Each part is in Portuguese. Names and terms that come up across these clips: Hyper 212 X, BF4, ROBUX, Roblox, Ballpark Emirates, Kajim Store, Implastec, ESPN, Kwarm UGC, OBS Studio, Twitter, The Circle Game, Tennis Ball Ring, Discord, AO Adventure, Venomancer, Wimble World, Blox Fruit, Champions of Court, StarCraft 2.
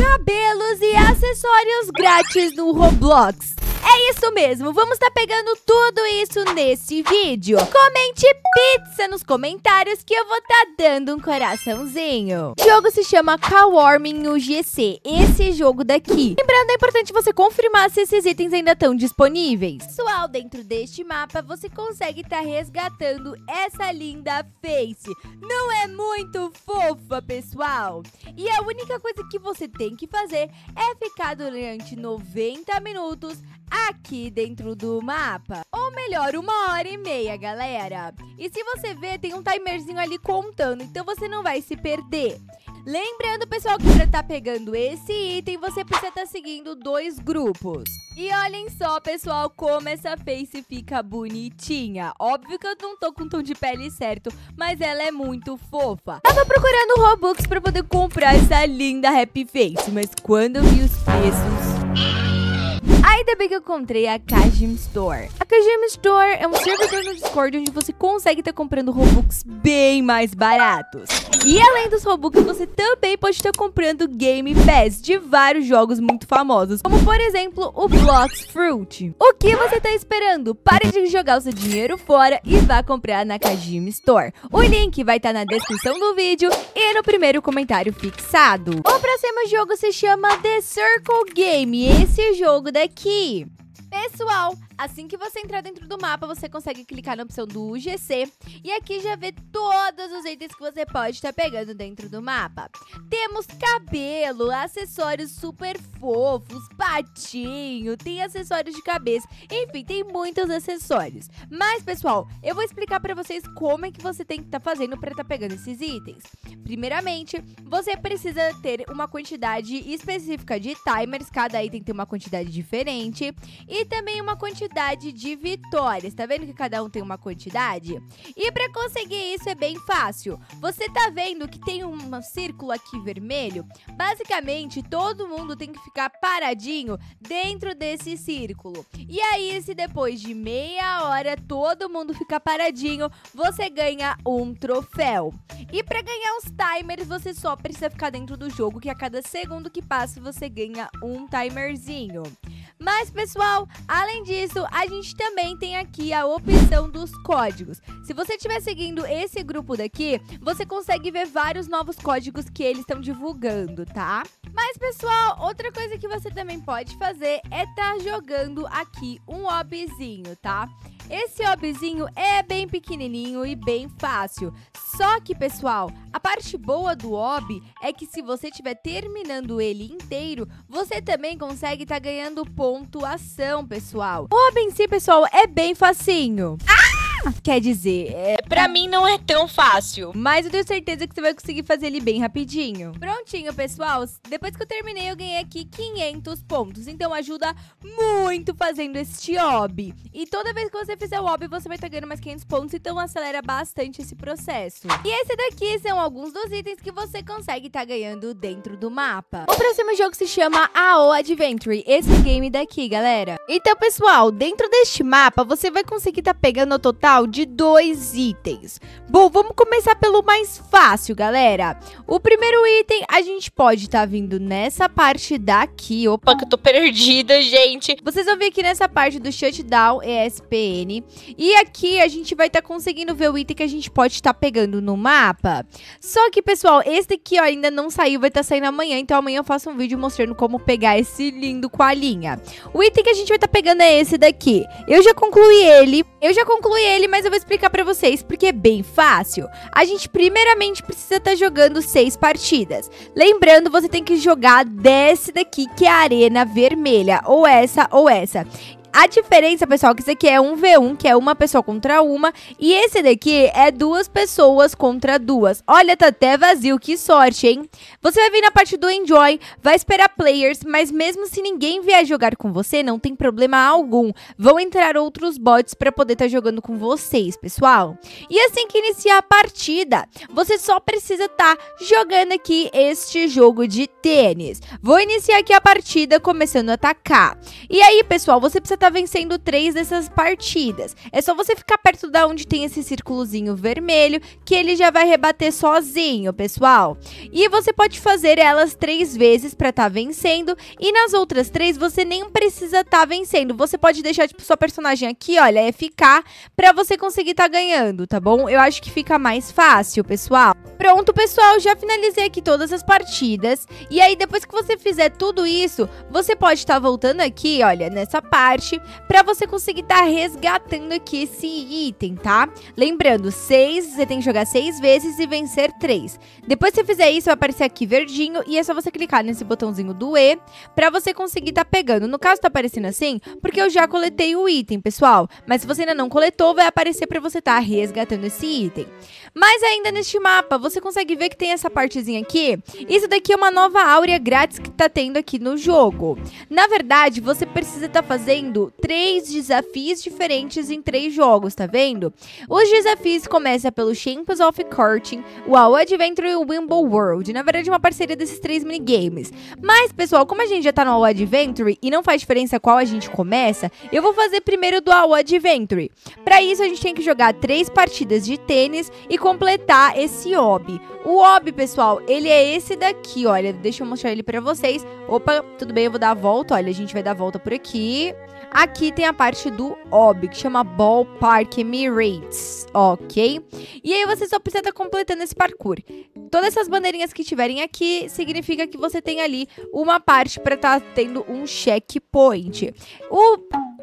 cabelos e acessórios grátis no Roblox. É isso mesmo, vamos estar pegando tudo isso nesse vídeo. Comente pizza nos comentários que eu vou estar dando um coraçãozinho. O jogo se chama Kwarm UGC, esse jogo daqui. Lembrando, é importante você confirmar se esses itens ainda estão disponíveis. Pessoal, dentro deste mapa você consegue estar resgatando essa linda face. Não é muito fofa, pessoal? E a única coisa que você tem que fazer é ficar durante 90 minutos... aqui dentro do mapa. Ou melhor, 1h30, galera. E se você ver, tem um timerzinho ali contando, então você não vai se perder. Lembrando, pessoal, que pra tá pegando esse item, você precisa tá seguindo 2 grupos. E olhem só, pessoal, como essa face fica bonitinha. Óbvio que eu não tô com o tom de pele certo, mas ela é muito fofa. Tava procurando Robux pra poder comprar essa linda happy face, mas quando eu vi os preços... Ainda bem que eu encontrei a Kajim Store. A Kajim Store é um servidor no Discord onde você consegue estar comprando Robux bem mais baratos. E além dos Robux, você também pode estar comprando Game Pass de vários jogos muito famosos, como por exemplo, o Blox Fruit. O que você está esperando? Pare de jogar o seu dinheiro fora e vá comprar na Kajim Store. O link vai estar na descrição do vídeo e no primeiro comentário fixado. O próximo jogo se chama The Circle Game, esse jogo daqui. Pessoal, assim que você entrar dentro do mapa, você consegue clicar na opção do UGC e aqui já vê todos os itens que você pode estar pegando dentro do mapa. Temos cabelo, acessórios super fofos, patinho, tem acessórios de cabeça, enfim, tem muitos acessórios. Mas, pessoal, eu vou explicar pra vocês como é que você tem que estar fazendo pra estar pegando esses itens. Primeiramente, você precisa ter uma quantidade específica de timers, cada item tem uma quantidade diferente e também uma quantidade de vitórias. Tá vendo que cada um tem uma quantidade? E pra conseguir isso é bem fácil. Você tá vendo que tem um círculo aqui vermelho? Basicamente, todo mundo tem que ficar paradinho dentro desse círculo. E aí, se depois de meia hora todo mundo ficar paradinho, você ganha um troféu. E pra ganhar os timers, você só precisa ficar dentro do jogo, que a cada segundo que passa, você ganha um timerzinho. Mas, pessoal, além disso, a gente também tem aqui a opção dos códigos. Se você estiver seguindo esse grupo daqui, você consegue ver vários novos códigos que eles estão divulgando, tá? Mas, pessoal, outra coisa que você também pode fazer é estar jogando aqui um obzinho, tá? Esse obzinho é bem pequenininho e bem fácil. Só que, pessoal, a parte boa do ob é que se você estiver terminando ele inteiro, você também consegue estar ganhando pontuação, pessoal. O ob em si, pessoal, é bem facinho. Quer dizer, pra mim não é tão fácil, mas eu tenho certeza que você vai conseguir fazer ele bem rapidinho. Prontinho, pessoal. Depois que eu terminei, eu ganhei aqui 500 pontos. Então ajuda muito fazendo este hobby. E toda vez que você fizer o hobby, você vai estar ganhando mais 500 pontos. Então acelera bastante esse processo. E esse daqui são alguns dos itens que você consegue estar ganhando dentro do mapa. O próximo jogo se chama AO Adventure. Esse game daqui, galera. Então, pessoal, dentro deste mapa, você vai conseguir estar pegando o total de 2 itens. Bom, vamos começar pelo mais fácil, galera. O primeiro item, a gente pode estar vindo nessa parte daqui. Opa, que eu tô perdida, gente. Vocês vão vir aqui nessa parte do Shutdown ESPN. E aqui a gente vai estar conseguindo ver o item que a gente pode estar pegando no mapa. Só que, pessoal, esse daqui ó, ainda não saiu, vai estar saindo amanhã. Então amanhã eu faço um vídeo mostrando como pegar esse lindo coalinha. O item que a gente vai estar pegando é esse daqui. Eu já concluí ele, mas eu vou explicar pra vocês, porque é bem fácil. A gente primeiramente precisa estar jogando 6 partidas. Lembrando, você tem que jogar desse daqui, que é a arena vermelha, ou essa, ou essa. A diferença, pessoal, é que esse aqui é 1v1, que é uma pessoa contra uma, e esse daqui é 2 pessoas contra 2. Olha, tá até vazio, que sorte, hein? Você vai vir na parte do Enjoy, vai esperar players, mas mesmo se ninguém vier jogar com você, não tem problema algum. Vão entrar outros bots pra poder estar jogando com vocês, pessoal. E assim que iniciar a partida, você só precisa estar jogando aqui este jogo de tênis. Vou iniciar aqui a partida começando a atacar. E aí, pessoal, você precisa tá vencendo 3 dessas partidas. É só você ficar perto da onde tem esse círculozinho vermelho, que ele já vai rebater sozinho, pessoal. E você pode fazer elas 3 vezes pra tá vencendo, e nas outras 3 você nem precisa tá vencendo. Você pode deixar, tipo, sua personagem aqui, olha, FK, pra você conseguir tá ganhando, tá bom? Eu acho que fica mais fácil, pessoal. Pronto, pessoal, já finalizei aqui todas as partidas. E aí, depois que você fizer tudo isso, você pode tá voltando aqui, olha, nessa parte, pra você conseguir tá resgatando aqui esse item, tá? Lembrando, 6, você tem que jogar 6 vezes e vencer 3. Depois que você fizer isso, vai aparecer aqui verdinho, e é só você clicar nesse botãozinho do E, pra você conseguir tá pegando. No caso, tá aparecendo assim, porque eu já coletei o item, pessoal. Mas se você ainda não coletou, vai aparecer pra você tá resgatando esse item. Mas ainda neste mapa, você consegue ver que tem essa partezinha aqui. Isso daqui é uma nova áurea grátis que tá tendo aqui no jogo. Na verdade, você precisa tá fazendo 3 desafios diferentes em 3 jogos, tá vendo? Os desafios começam pelo Champions of Court, o AO Adventure e o Wimble World. Na verdade, é uma parceria desses 3 minigames. Mas, pessoal, como a gente já tá no AO Adventure e não faz diferença qual a gente começa, eu vou fazer primeiro do AO Adventure. Pra isso, a gente tem que jogar 3 partidas de tênis e completar esse hobby. O hobby, pessoal, ele é esse daqui, olha. Deixa eu mostrar ele pra vocês. Opa, tudo bem, eu vou dar a volta. Olha, a gente vai dar a volta por aqui. Aqui tem a parte do hobby, que chama Ballpark Emirates, ok? E aí você só precisa estar completando esse parkour. Todas essas bandeirinhas que tiverem aqui, significa que você tem ali uma parte pra estar tendo um checkpoint.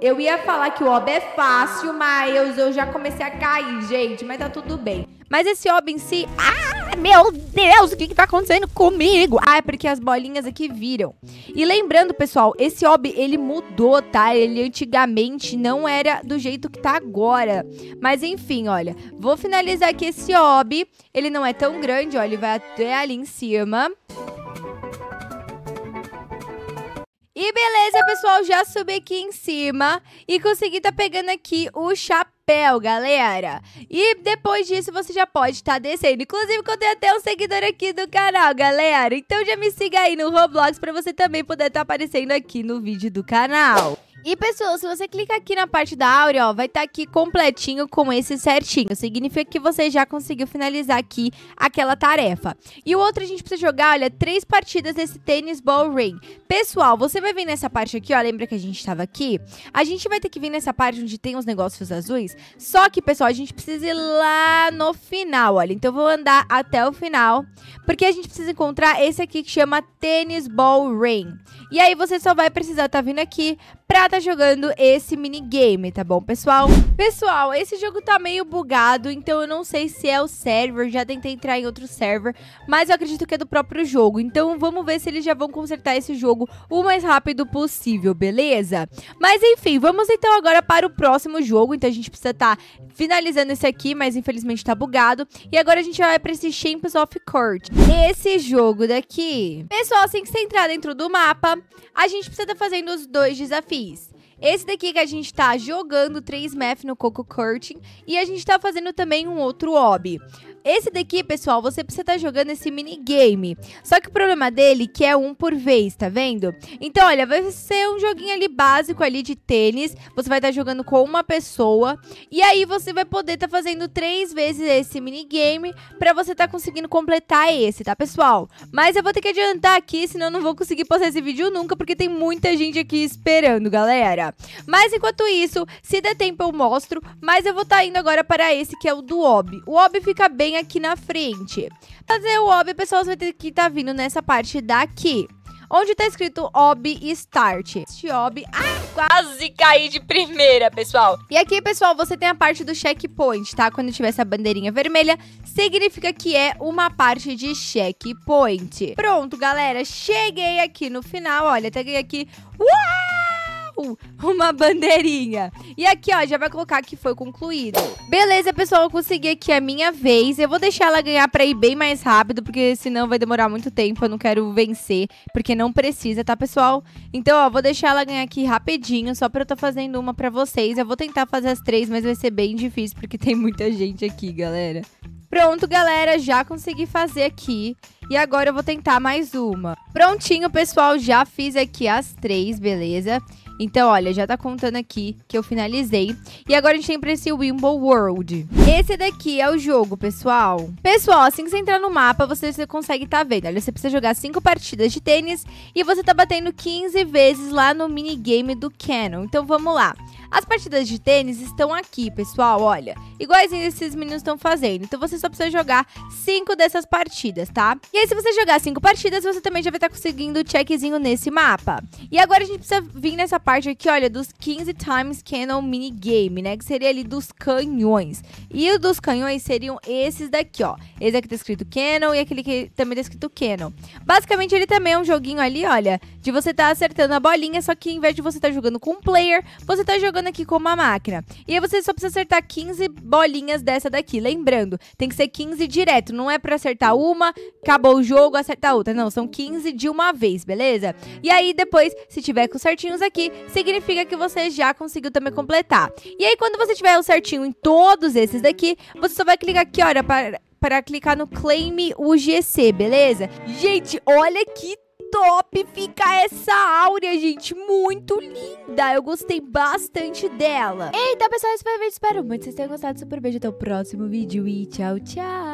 Eu ia falar que o hobby é fácil, mas eu já comecei a cair, gente, mas tá tudo bem. Mas esse hobby em si... Ah, meu Deus, o que que tá acontecendo comigo? Ah, é porque as bolinhas aqui viram. E lembrando, pessoal, esse hobby, ele mudou, tá? Ele antigamente não era do jeito que tá agora. Mas enfim, olha, vou finalizar aqui esse hobby. Ele não é tão grande, olha, ele vai até ali em cima. E beleza, pessoal, já subi aqui em cima e consegui tá pegando aqui o chapéu, galera. E depois disso você já pode tá descendo. Inclusive, contei até um seguidor aqui do canal, galera. Então já me siga aí no Roblox pra você também poder tá aparecendo aqui no vídeo do canal. E, pessoal, se você clicar aqui na parte da áurea, ó, vai estar aqui completinho com esse certinho. Significa que você já conseguiu finalizar aqui aquela tarefa. E o outro a gente precisa jogar, olha, 3 partidas desse Tennis Ball Ring. Pessoal, você vai vir nessa parte aqui, ó, lembra que a gente estava aqui? A gente vai ter que vir nessa parte onde tem uns negócios azuis. Só que, pessoal, a gente precisa ir lá no final, olha. Então eu vou andar até o final, porque a gente precisa encontrar esse aqui que chama Tennis Ball Ring. E aí você só vai precisar tá vindo aqui pra tá jogando esse minigame, tá bom, pessoal? Pessoal, esse jogo tá meio bugado, então eu não sei se é o server, já tentei entrar em outro server, mas eu acredito que é do próprio jogo, então vamos ver se eles já vão consertar esse jogo o mais rápido possível, beleza? Mas enfim, vamos então agora para o próximo jogo, então a gente precisa tá finalizando esse aqui, mas infelizmente tá bugado, e agora a gente vai pra esse Champions of Court, esse jogo daqui. Pessoal, assim que você entrar dentro do mapa, a gente precisa tá fazendo os 2 desafios. Esse daqui que a gente tá jogando 3 math no Coco Curtin, e a gente tá fazendo também um outro hobby. Esse daqui, pessoal, você precisa estar jogando esse minigame. Só que o problema dele é que é um por vez, tá vendo? Então, olha, vai ser um joguinho ali básico ali de tênis. Você vai estar jogando com uma pessoa. E aí você vai poder estar fazendo 3 vezes esse minigame pra você estar conseguindo completar esse, tá, pessoal? Mas eu vou ter que adiantar aqui, senão eu não vou conseguir postar esse vídeo nunca, porque tem muita gente aqui esperando, galera. Mas enquanto isso, se der tempo eu mostro, mas eu vou estar indo agora para esse que é o do hobby. O hobby fica bem aqui na frente. Fazer o hobby, pessoal, você vai ter que estar vindo nessa parte daqui, onde tá escrito hobby start. Este hobby... Ah, quase caí de primeira, pessoal. E aqui, pessoal, você tem a parte do checkpoint, tá? Quando tiver essa bandeirinha vermelha, significa que é uma parte de checkpoint. Pronto, galera, cheguei aqui no final, olha, peguei aqui... uma bandeirinha. E aqui, ó, já vai colocar que foi concluído. Beleza, pessoal, eu consegui aqui a minha vez. Eu vou deixar ela ganhar pra ir bem mais rápido, porque senão vai demorar muito tempo. Eu não quero vencer, porque não precisa, tá, pessoal? Então, ó, vou deixar ela ganhar aqui rapidinho, só pra eu tá fazendo uma pra vocês. Eu vou tentar fazer as 3, mas vai ser bem difícil, porque tem muita gente aqui, galera. Pronto, galera, já consegui fazer aqui. E agora eu vou tentar mais uma. Prontinho, pessoal, já fiz aqui as 3, beleza? Então, olha, já tá contando aqui que eu finalizei. E agora a gente tem pra esse Wimble World. Esse daqui é o jogo, pessoal. Pessoal, assim que você entrar no mapa, você consegue tá vendo. Olha, você precisa jogar 5 partidas de tênis e você tá batendo 15 vezes lá no minigame do Cannon. Então, vamos lá. As partidas de tênis estão aqui, pessoal, olha. Igualzinho esses meninos estão fazendo. Então, você só precisa jogar 5 dessas partidas, tá? E aí, se você jogar 5 partidas, você também já vai estar conseguindo o checkzinho nesse mapa. E agora a gente precisa vir nessa parte aqui, olha, dos 15 Times Cannon Minigame, né? Que seria ali dos canhões. E o dos canhões seriam esses daqui, ó. Esse aqui tá escrito Cannon e aquele que também tá escrito Cannon. Basicamente, ele também é um joguinho ali, olha, de você tá acertando a bolinha, só que em vez de você tá jogando com um player, você tá jogando aqui com uma máquina. E aí você só precisa acertar 15 bolinhas dessa daqui. Lembrando, tem que ser 15 direto. Não é pra acertar uma, acabou o jogo, acertar outra. Não, são 15 de uma vez, beleza? E aí depois, se tiver com os certinhos aqui, significa que você já conseguiu também completar. E aí quando você tiver o certinho em todos esses daqui, você só vai clicar aqui, olha, para clicar no Claim UGC, beleza? Gente, olha que top fica essa áurea, gente. Muito linda. Eu gostei bastante dela. Então, pessoal, esse foi o vídeo. Espero muito que vocês tenham gostado. Super beijo. Até o próximo vídeo e tchau, tchau.